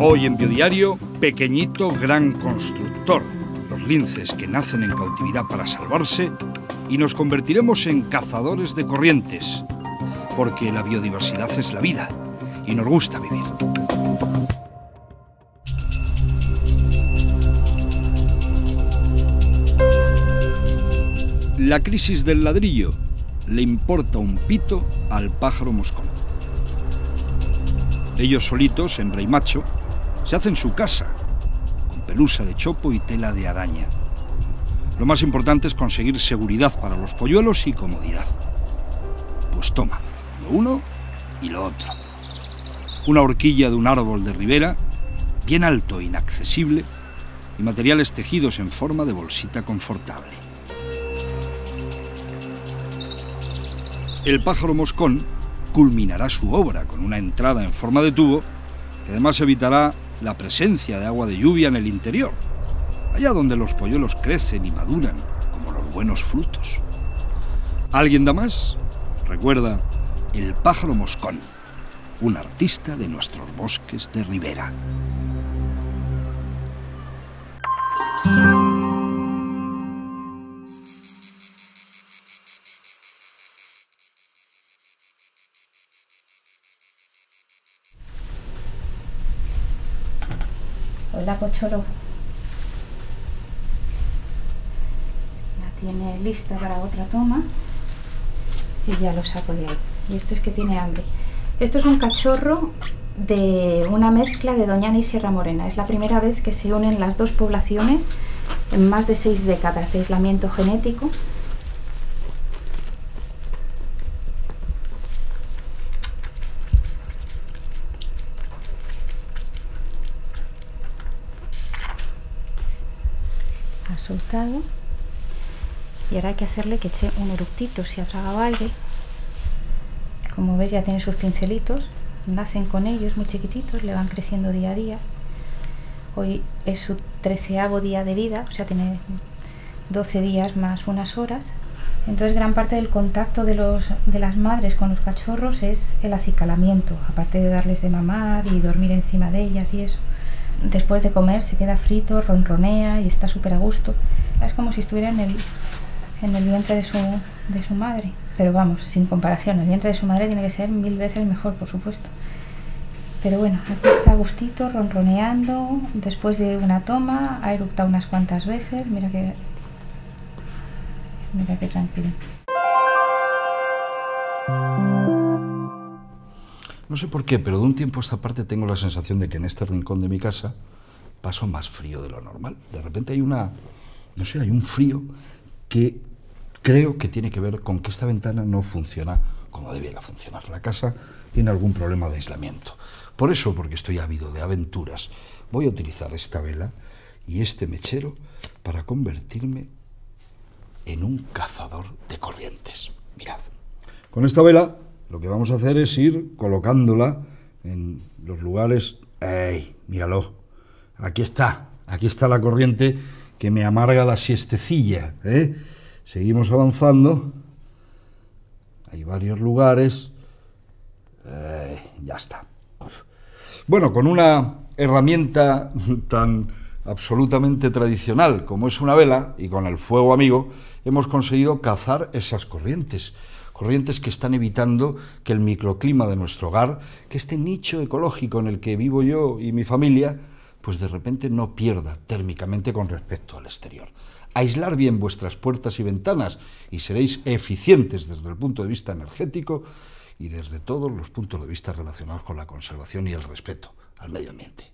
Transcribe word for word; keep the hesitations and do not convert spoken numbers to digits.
Hoy en Biodiario, pequeñito gran constructor, los linces que nacen en cautividad para salvarse, y nos convertiremos en cazadores de corrientes, porque la biodiversidad es la vida y nos gusta vivir. La crisis del ladrillo le importa un pito al pájaro moscón. Ellos solitos, en Rey Macho, se hacen su casa, con pelusa de chopo y tela de araña. Lo más importante es conseguir seguridad para los polluelos y comodidad. Pues toma, lo uno y lo otro. Una horquilla de un árbol de ribera, bien alto e inaccesible, y materiales tejidos en forma de bolsita confortable. El pájaro moscón culminará su obra con una entrada en forma de tubo, que además evitará la presencia de agua de lluvia en el interior, allá donde los polluelos crecen y maduran como los buenos frutos. ¿Alguien da más? Recuerda, el pájaro moscón, un artista de nuestros bosques de ribera. Hola, Pochoro. Tiene lista para otra toma y ya lo saco de ahí. Y esto es que tiene hambre. Esto es un cachorro de una mezcla de Doñana y Sierra Morena. Es la primera vez que se unen las dos poblaciones en más de seis décadas de aislamiento genético. Ha soltado. Y ahora hay que hacerle que eche un eructito si ha tragado aire. Como ves, ya tiene sus pincelitos, nacen con ellos muy chiquititos, le van creciendo día a día. Hoy es su treceavo día de vida, o sea, tiene doce días más unas horas. Entonces, gran parte del contacto de, los, de las madres con los cachorros es el acicalamiento, aparte de darles de mamar y dormir encima de ellas y eso. Después de comer se queda frito, ronronea y está súper a gusto. Es como si estuviera en el... en el vientre de su, de su madre, pero vamos, sin comparación, el vientre de su madre tiene que ser mil veces mejor, por supuesto. Pero bueno, aquí está a gustito, ronroneando, después de una toma, ha eructado unas cuantas veces, mira que, mira que tranquilo. No sé por qué, pero de un tiempo a esta parte tengo la sensación de que en este rincón de mi casa paso más frío de lo normal. De repente hay una, no sé, hay un frío que creo que tiene que ver con que esta ventana no funciona como debiera funcionar. La casa tiene algún problema de aislamiento. Por eso, porque estoy ávido de aventuras, voy a utilizar esta vela y este mechero para convertirme en un cazador de corrientes. Mirad. Con esta vela lo que vamos a hacer es ir colocándola en los lugares... ¡Ey! Míralo. Aquí está. Aquí está la corriente que me amarga la siestecilla, ¿eh? Seguimos avanzando. Hay varios lugares. Eh, ya está. Bueno, con una herramienta tan absolutamente tradicional como es una vela, y con el fuego amigo, hemos conseguido cazar esas corrientes. Corrientes que están evitando que el microclima de nuestro hogar, que este nicho ecológico en el que vivo yo y mi familia, pues de repente no pierda térmicamente con respecto al exterior. Aislar bien vuestras puertas y ventanas y seréis eficientes desde el punto de vista energético y desde todos los puntos de vista relacionados con la conservación y el respeto al medio ambiente.